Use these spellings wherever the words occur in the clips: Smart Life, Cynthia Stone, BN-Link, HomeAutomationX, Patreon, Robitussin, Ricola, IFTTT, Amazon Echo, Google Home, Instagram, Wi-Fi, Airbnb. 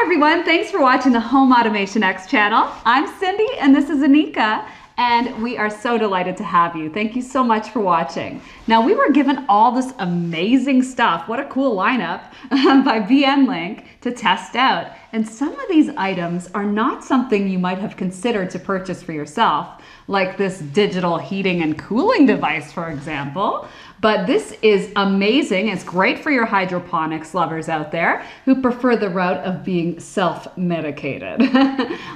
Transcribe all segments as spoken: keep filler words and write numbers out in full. Hi everyone, thanks for watching the Home Automation X channel. I'm Cindy and this is Anika, and we are so delighted to have you. Thank you so much for watching. Now, we were given all this amazing stuff, what a cool lineup, by B N Link to test out. And some of these items are not something you might have considered to purchase for yourself, like this digital heating and cooling device, for example. But this is amazing. It's great for your hydroponics lovers out there who prefer the route of being self-medicated.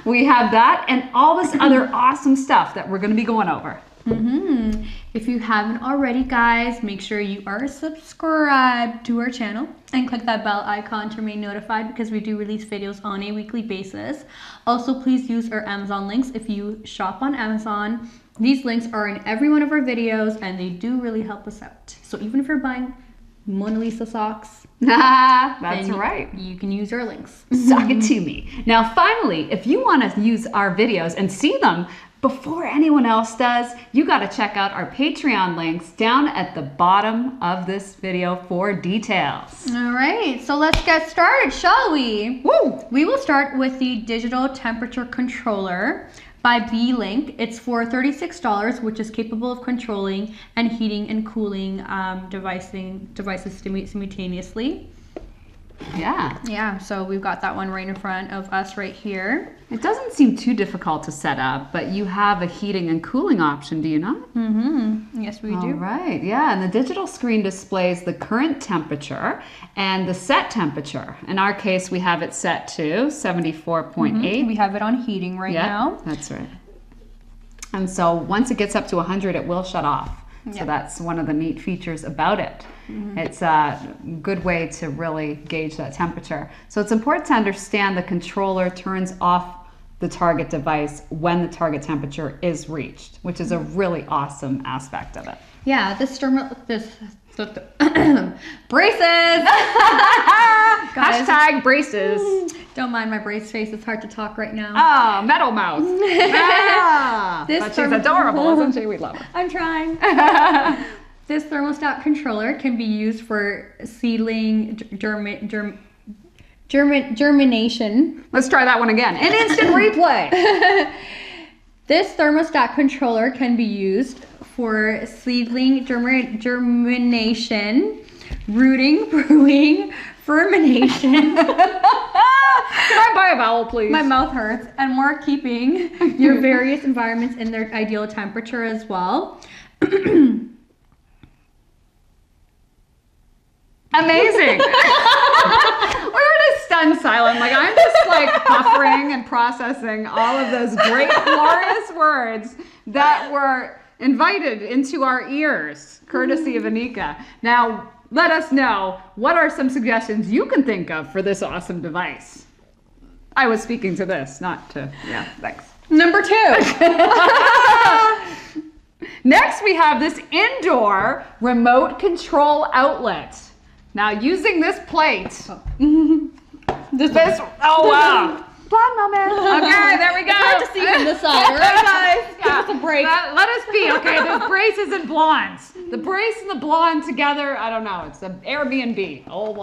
We have that and all this other awesome stuff that we're going to be going over. Mm-hmm. If you haven't already, guys, make sure you are subscribed to our channel and click that bell icon to remain notified, because we do release videos on a weekly basis. Also, please use our Amazon links if you shop on Amazon. These links are in every one of our videos and they do really help us out. So even if you're buying Mona Lisa socks, that's right, you can use our links. Sock it to me. Now, finally, if you want to use our videos and see them before anyone else does, you got to check out our Patreon links down at the bottom of this video for details. All right, so let's get started, shall we? Woo! We will start with the digital temperature controller by B N Link. It's for thirty-six dollars, which is capable of controlling and heating and cooling um, devicing, devices simultaneously. Yeah. Yeah, so we've got that one right in front of us right here. It doesn't seem too difficult to set up, but you have a heating and cooling option, do you not? Mm-hmm. Yes, we do. All right, yeah, and the digital screen displays the current temperature and the set temperature. In our case, we have it set to seventy-four point eight. Mm-hmm. We have it on heating right yep, now. That's right. And so once it gets up to one hundred, it will shut off. So yep. that's one of the neat features about it. Mm-hmm. It's a good way to really gauge that temperature. So it's important to understand the controller turns off the target device when the target temperature is reached, which is a really awesome aspect of it. Yeah, this thermal, this, this, this braces! Hashtag braces. Don't mind my brace face, it's hard to talk right now. Oh, metal mouth. Ah, this but she's adorable, isn't she? We love her. I'm trying. This thermostat controller can be used for seedling germ, germ, germ, germination. Let's try that one again. An instant replay. This thermostat controller can be used for seedling germ, germination, rooting, brewing, fermentation. Can I buy a vowel, please? My mouth hurts. And more, keeping your various environments in their ideal temperature as well. Amazing. We're in a stunned silence. Like, I'm just like buffering and processing all of those great glorious words that were invited into our ears, courtesy of Anika. Now, let us know, what are some suggestions you can think of for this awesome device? I was speaking to this, not to, yeah, thanks. Number two. Next, we have this indoor remote control outlet. Now, using this plate, oh. this, this, oh wow. Blonde moment. Okay, there we go. It's hard to see from this side, right, guys? Yeah. Give us a break. That, let us be, okay, there's braces and blondes. The brace and the blonde together, I don't know, it's an Airbnb. Oh,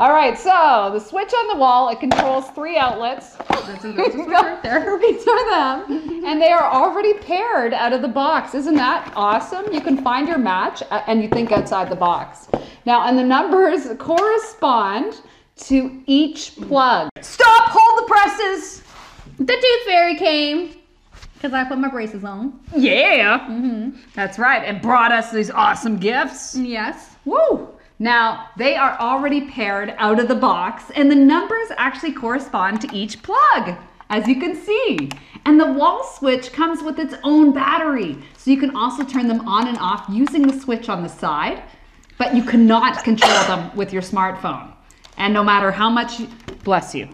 all right, so the switch on the wall, it controls three outlets. Oh, that's a good switch right there. We turn them, and they are already paired out of the box. Isn't that awesome? You can find your match, and you think outside the box. Now, and the numbers correspond to each plug. Stop, hold the presses. The tooth fairy came, because I put my braces on. Yeah, mm-hmm. That's right, and brought us these awesome gifts. Yes. Woo. Now, they are already paired out of the box, and the numbers actually correspond to each plug, as you can see. And the wall switch comes with its own battery, so you can also turn them on and off using the switch on the side, but you cannot control them with your smartphone. And no matter how much, you, bless you.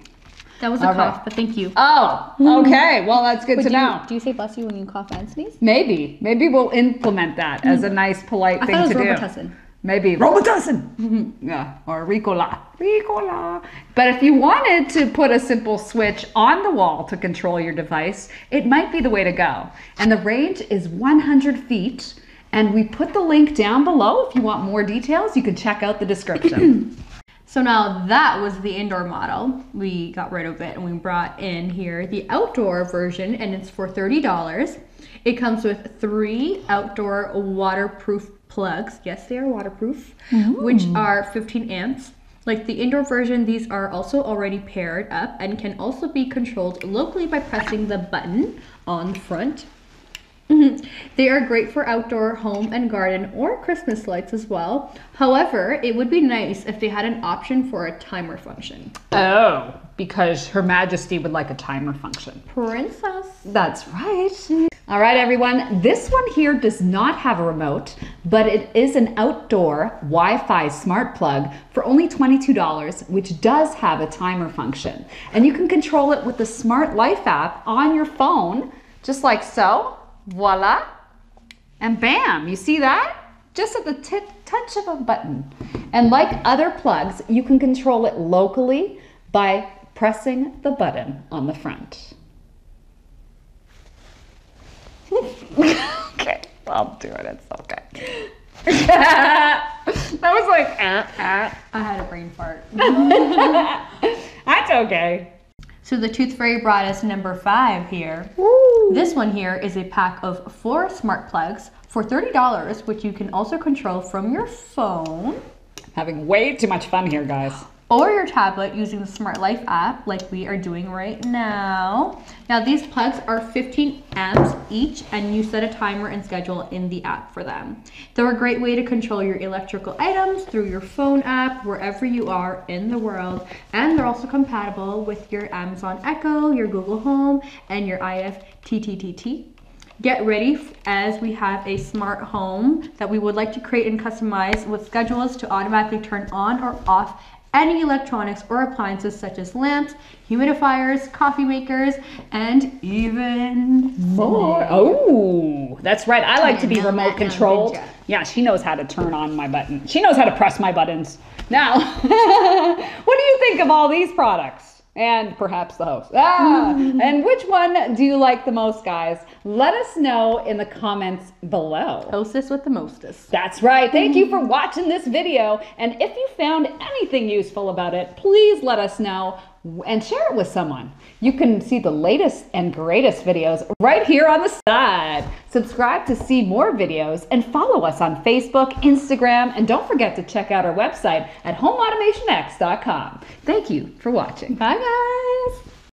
That was a all cough, right. But thank you. Oh, okay. Well, that's good Wait, to do know. You, do you say bless you when you cough and sneeze? Maybe. Maybe we'll implement that as a nice, polite I thing to do. I thought it was Robitussin. Maybe Robitussin. Yeah, or Ricola. Ricola. But if you wanted to put a simple switch on the wall to control your device, it might be the way to go. And the range is one hundred feet. And we put the link down below. If you want more details, you can check out the description. So now that was the indoor model. We got rid of it and we brought in here the outdoor version, and it's for thirty dollars. It comes with three outdoor waterproof plugs. Yes, they are waterproof, mm-hmm. which are fifteen amps. Like the indoor version, these are also already paired up and can also be controlled locally by pressing the button on the front. They are great for outdoor, home and garden, or Christmas lights as well. However, it would be nice if they had an option for a timer function. Oh, because Her Majesty would like a timer function. Princess. That's right. All right, everyone. This one here does not have a remote, but it is an outdoor Wi-Fi smart plug for only twenty-two dollars, which does have a timer function. And you can control it with the Smart Life app on your phone, just like so. Voila, and bam, you see that? Just at the tip, touch of a button. And like other plugs, you can control it locally by pressing the button on the front. Okay, I'll do it, it's okay. That was like, uh, uh. I had a brain fart. That's okay. So the Tooth Fairy brought us number five here. Woo. This one here is a pack of four smart plugs for thirty dollars, which you can also control from your phone. I'm having way too much fun here, guys. Or your tablet using the Smart Life app like we are doing right now. Now these plugs are fifteen amps each, and you set a timer and schedule in the app for them. They're a great way to control your electrical items through your phone app wherever you are in the world. And they're also compatible with your Amazon Echo, your Google Home, and your I F T T T. Get ready as we have a smart home that we would like to create and customize with schedules to automatically turn on or off any electronics or appliances such as lamps, humidifiers, coffee makers, and even more. Oh, that's right. I like I to be remote controlled. Now, yeah, she knows how to turn on my button. She knows how to press my buttons. Now, what do you think of all these products? And perhaps the host. Ah, and which one do you like the most, guys? Let us know in the comments below. Hostess with the mostest. That's right. Thank you for watching this video. And if you found anything useful about it, please let us know and share it with someone. You can see the latest and greatest videos right here on the side. Subscribe to see more videos and follow us on Facebook, Instagram, and don't forget to check out our website at home automation x dot com. Thank you for watching. Bye, guys.